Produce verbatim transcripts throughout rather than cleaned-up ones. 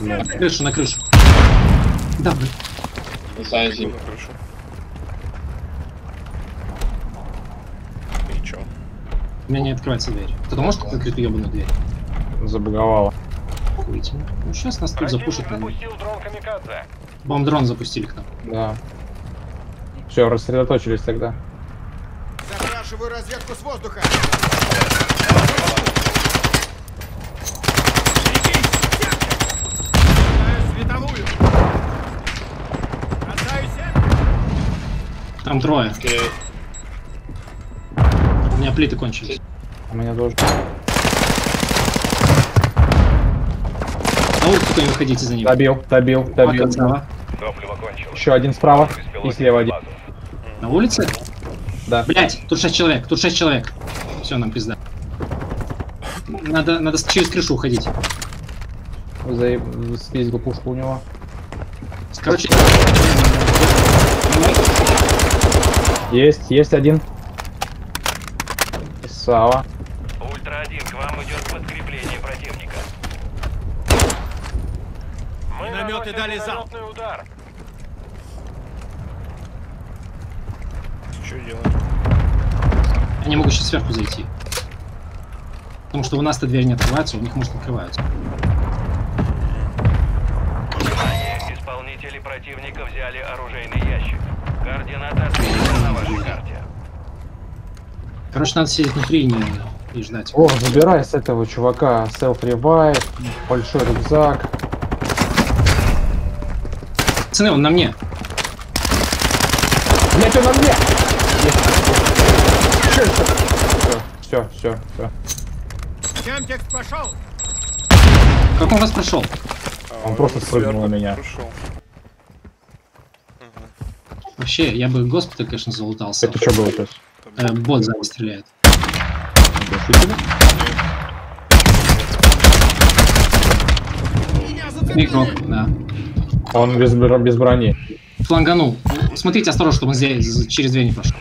На крышу, на крышу. Да, блин. На крышу. И чё? У меня не открывается дверь. Кто-то может открыть ебаную дверь? Забаговало. Охуительно. Ну сейчас нас тут запушат. Бомб-дрон запустили к нам. Да. Все, рассредоточились тогда. Запрашиваю разведку с воздуха. Световую. Там трое. Okay. У меня плиты кончились. У меня тоже. А вот кто-то не выходите за ним. Добил, добил, добил. Еще один справа и слева один. На улице? Да. Блять, тут шесть человек, тут шесть человек. Все, нам пизда. Надо, надо через крышу уходить. Заеб... Съездил пушку у него. Короче... Есть, есть один. Сава. Ультра-один, к вам идет подкрепление противника. Мы наметы дали залп. Удар. Что делать? Они могут сейчас сверху зайти. Потому что у нас-то дверь не открывается, у них, может, открываются. Исполнители противника взяли оружейный ящик. Координаты отмечены на вашей карте. Короче, надо сидеть внутри и, не... и ждать. О, забирай с этого чувака селф-ревайв, большой рюкзак. Пацаны, он на мне. Блять, он на мне! Все, все, все. Темтекс пошел! Как он вас прошел? Он, он просто спрыгнул на меня. Угу. Вообще, я бы госпиталь, конечно, залутался. Это что было сейчас? Э, бот за ним стреляет. Микрок, да. Он без, без брони. Фланганул. Смотрите осторожно, чтобы он здесь через дверь не пошел.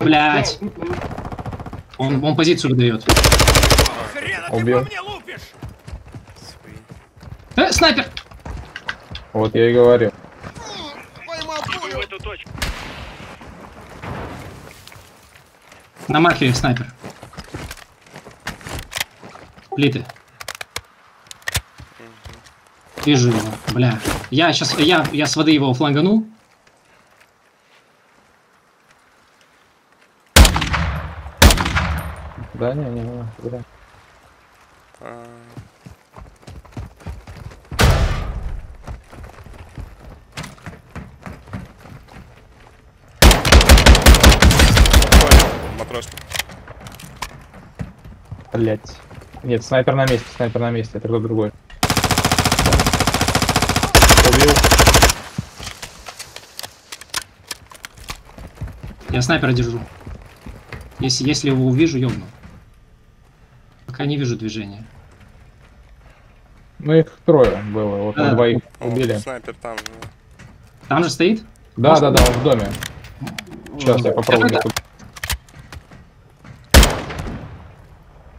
Блять. Он, он позицию выдает. Убил. Э, снайпер! Вот я и говорю. На маркере снайпер. Плиты. Вижу его, бля. Я сейчас, я, я с воды его фланганул. Да, не, не, не, бля. Блять. Нет, снайпер на месте, снайпер на месте, это кто-то другой. Убил. Я снайпера держу. Если, если его увижу, ёбну. Пока не вижу движения. Ну их трое было, вот да. Двоих убили. О, снайпер там же. Там же стоит? Да, может, да, да, он в доме. Сейчас я попробую. Это...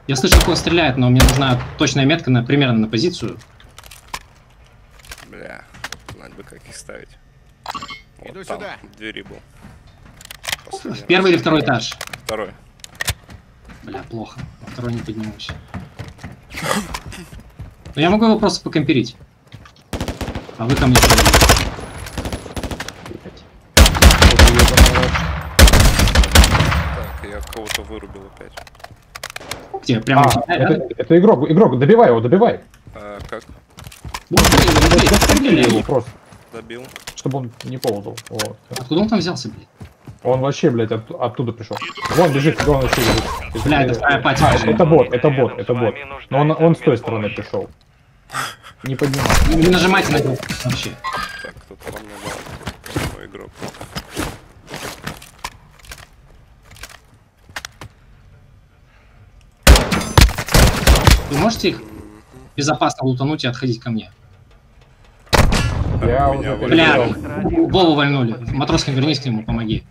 Я слышу, как он стреляет, но мне нужна точная метка на, примерно на позицию. Бля, надо бы как их ставить. Вот иду там, сюда. В двери был. Последний в первый раз. Или второй этаж? Второй. Бля, плохо. Во второй не поднимусь. Но я могу его просто покомперить. А вы ко мне придете. Так, я кого-то вырубил опять. Где? Прямо а, тебя, это, да? Это игрок, игрок, добивай его, добивай. А, как? Добили его просто. Добил. Чтобы он не ползал. Вот. Откуда он там взялся, блядь? Он вообще, блядь, от, оттуда пришел. Вон бежит, вон вообще бежит. Бля, это вторая патия. А, это бот, это бот, это бот. Но он, он с той стороны пришел. Не поднимай. Не нажимайте на него вообще. Так, кто-то по мне дал. Мой игрок. Вы можете их безопасно лутануть и отходить ко мне? Я уже... Бля, Вову вальнули. Матроскин, вернись к нему, помоги.